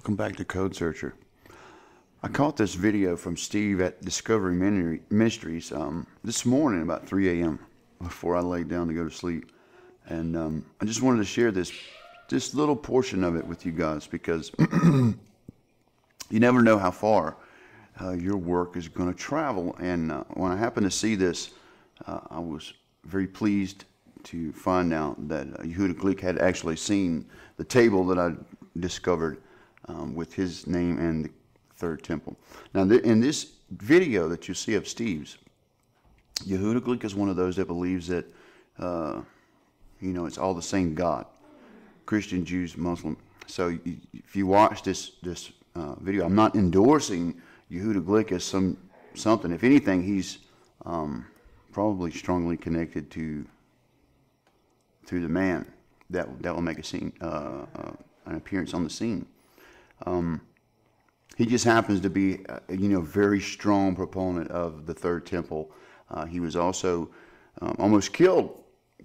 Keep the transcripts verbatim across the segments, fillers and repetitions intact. Welcome back to Code Searcher. I caught this video from Steve at Discovery Ministries um, this morning about three A M before I laid down to go to sleep. And um, I just wanted to share this, this little portion of it with you guys because you never know how far uh, your work is going to travel. And uh, when I happened to see this, uh, I was very pleased to find out that uh, Yehuda Glick had actually seen the table that I discovered Um, with his name and the third temple. Now, th in this video that you see of Steve's, Yehuda Glick is one of those that believes that, uh, you know, it's all the same God, Christian, Jews, Muslim. So you, if you watch this this uh, video, I'm not endorsing Yehuda Glick as some something. If anything, he's um, probably strongly connected to to the man that that will make a scene, uh, uh, an appearance on the scene. Um, he just happens to be, uh, you know, very strong proponent of the third temple. Uh, he was also um, almost killed.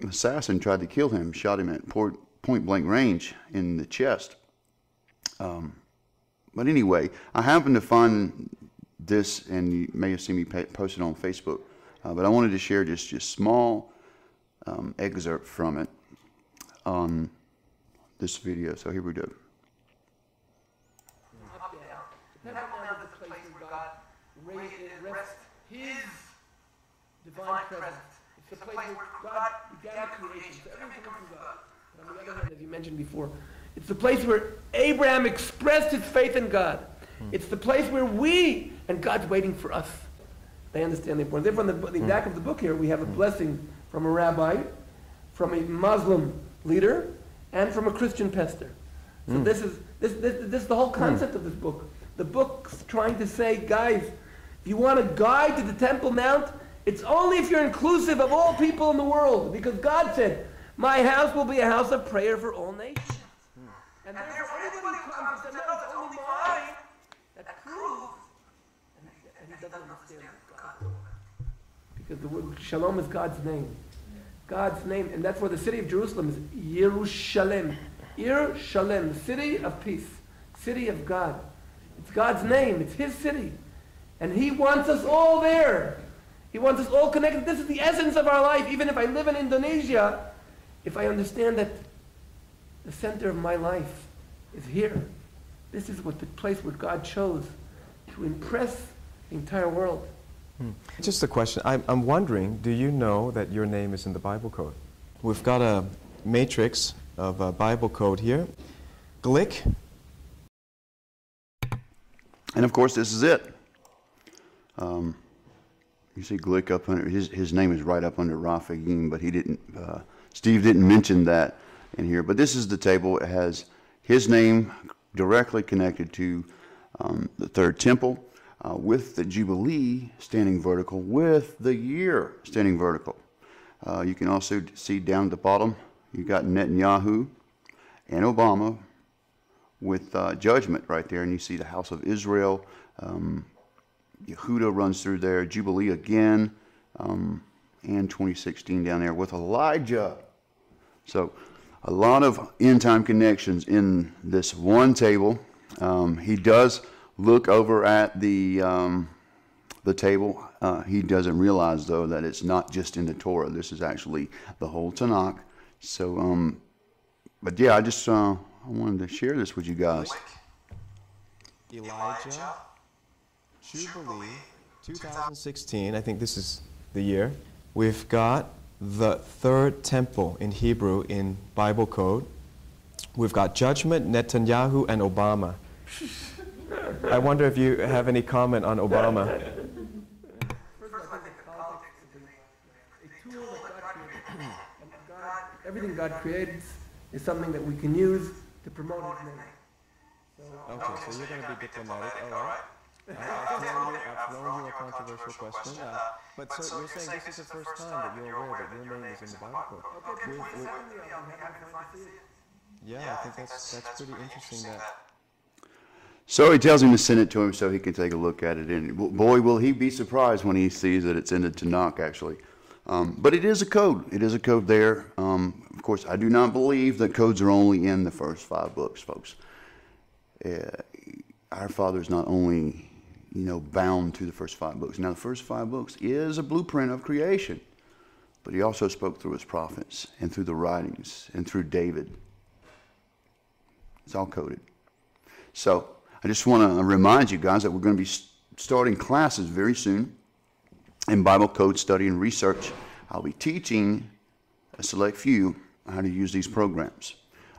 An assassin tried to kill him, shot him at point, point blank range in the chest. Um, but anyway, I happened to find this, and you may have seen me post it on Facebook. Uh, but I wanted to share just just small um, excerpt from it on this video. So here we go. Temple Mount is the place where God rests His divine presence. It's the place where God began creation. So everything comes from God. But on the other hand, as you mentioned before, it's the place where Abraham expressed his faith in God. Hmm. It's the place where we, and God's waiting for us. They understand the importance. Therefore, on the, the hmm. back of the book here, we have a blessing from a rabbi, from a Muslim leader, and from a Christian pastor. So hmm. this is this, this, this is the whole concept hmm. of this book. The book's trying to say, guys, if you want a guide to the Temple Mount, it's only if you're inclusive of all people in the world. Because God said, my house will be a house of prayer for all nations. Mm. And, and therefore, anybody who comes to the Temple is only mine. That proves. And, and he doesn't understand God. Because the word Shalom is God's name. God's name. And that's where the city of Jerusalem is. Yerushalem. Yerushalem, city of peace. City of God. It's God's name. It's His city. And He wants us all there. He wants us all connected. This is the essence of our life. Even if I live in Indonesia, if I understand that the center of my life is here, this is what the place where God chose to impress the entire world. Hmm. Just a question. I'm, I'm wondering, do you know that your name is in the Bible code? We've got a matrix of a Bible code here. Glick. And of course, this is it. Um, you see Glick up under, his, his name is right up under Rafahim, but he didn't, uh, Steve didn't mention that in here. But this is the table. It has his name directly connected to um, the third temple uh, with the Jubilee standing vertical, with the year standing vertical. Uh, you can also see down at the bottom, you've got Netanyahu and Obama with uh, judgment right there, and you see the house of Israel. Um, Yehuda runs through there, Jubilee again, um, and twenty sixteen down there with Elijah. So a lot of end-time connections in this one table. Um, he does look over at the, um, the table. Uh, he doesn't realize, though, that it's not just in the Torah. This is actually the whole Tanakh. So, um, but yeah, I just... Uh, I wanted to share this with you guys. Elijah, Jubilee, two thousand sixteen. I think this is the year. We've got the third temple in Hebrew in Bible code. We've got judgment, Netanyahu, and Obama. I wonder if you have any comment on Obama. First of all, I think the politics is a tool that God created. And God, everything God creates is something that we can use to promote his name. So, okay, okay, so you're going to be diplomatic, all right. I've thrown you, I've thrown you a controversial question, uh, but so, so you're saying this is the first time that you're aware that your name is in the Bible code. Okay, we're, we're, yeah, I think that's, that's pretty interesting. That. So he tells him to send it to him so he can take a look at it, and boy, will he be surprised when he sees that it's in the Tanakh, actually. Um, but it is a code. It is a code there. Um, of course, I do not believe that codes are only in the first five books, folks. Uh, our Father is not only, you know, bound to the first five books. Now, the first five books is a blueprint of creation, but he also spoke through his prophets and through the writings and through David. It's all coded. So I just want to remind you guys that we're going to be starting classes very soon in Bible code study and research. I'll be teaching a select few how to use these programs.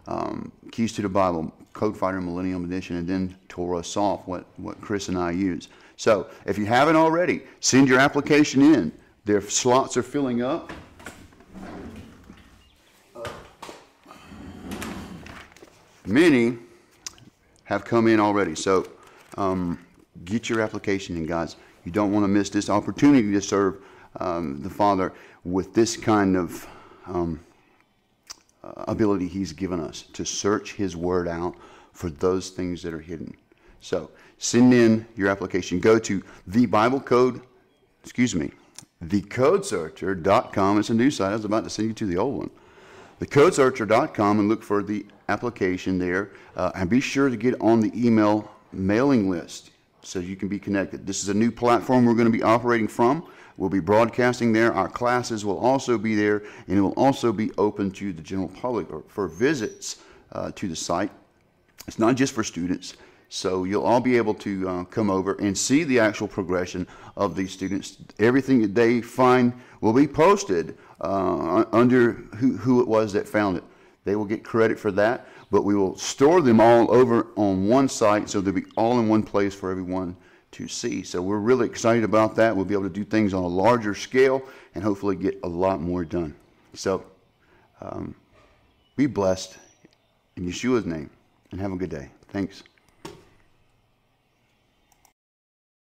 Um, Keys to the Bible, Code Fighter, Millennium Edition, and then Torah Soft, what, what Chris and I use. So if you haven't already, send your application in. Their slots are filling up. Many have come in already, so um, get your application in, guys. You don't want to miss this opportunity to serve um, the Father with this kind of um, ability he's given us to search his word out for those things that are hidden. So send in your application. Go to the Bible Code, excuse me, the code searcher dot com. It's a new site. I was about to send you to the old one. the code searcher dot com, and look for the application there. Uh, and be sure to get on the email mailing list so you can be connected. This is a new platform we're going to be operating from. We'll be broadcasting there. Our classes will also be there, and it will also be open to the general public or for visits uh, to the site. It's not just for students. So you'll all be able to uh, come over and see the actual progression of these students. Everything that they find will be posted uh, under who, who it was that found it. They will get credit for that, but we will store them all over on one site, so they'll be all in one place for everyone to see. So we're really excited about that. We'll be able to do things on a larger scale and hopefully get a lot more done. So um, be blessed in Yeshua's name and have a good day. Thanks.